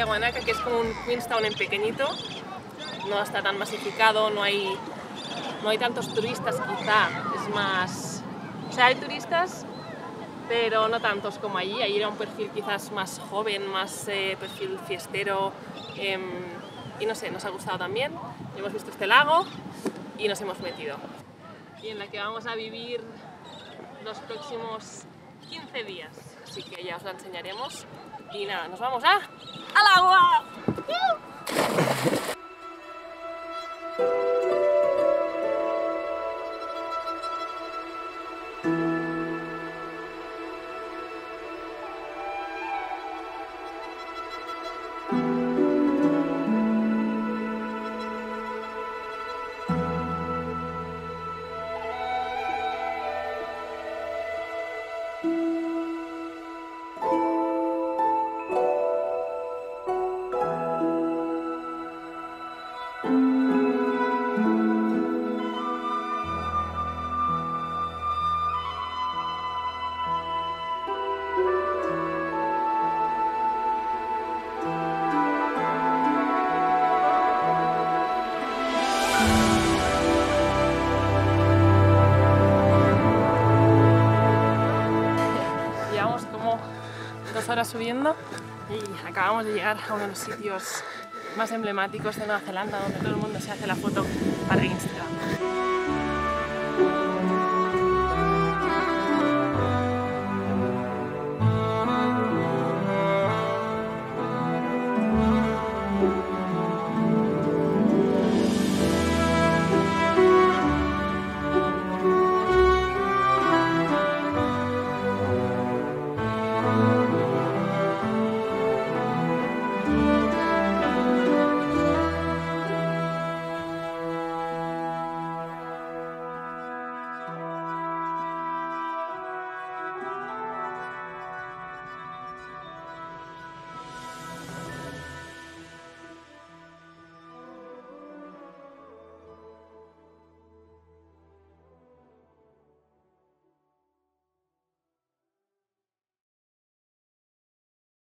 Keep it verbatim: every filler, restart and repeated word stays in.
aquí a Guanaca, que es como un Queenstown en pequeñito, no está tan masificado, no hay, no hay tantos turistas quizá, es más... O sea, hay turistas, pero no tantos como allí. Allí era un perfil quizás más joven, más eh, perfil fiestero, eh, y no sé, nos ha gustado también. Hemos visto este lago y nos hemos metido. Y en la que vamos a vivir los próximos quince días, así que ya os la enseñaremos. Y nada, nos vamos a... ¡al agua! ¡Uh! Ahora subiendo y acabamos de llegar a uno de los sitios más emblemáticos de Nueva Zelanda, donde todo el mundo se hace la foto para Instagram.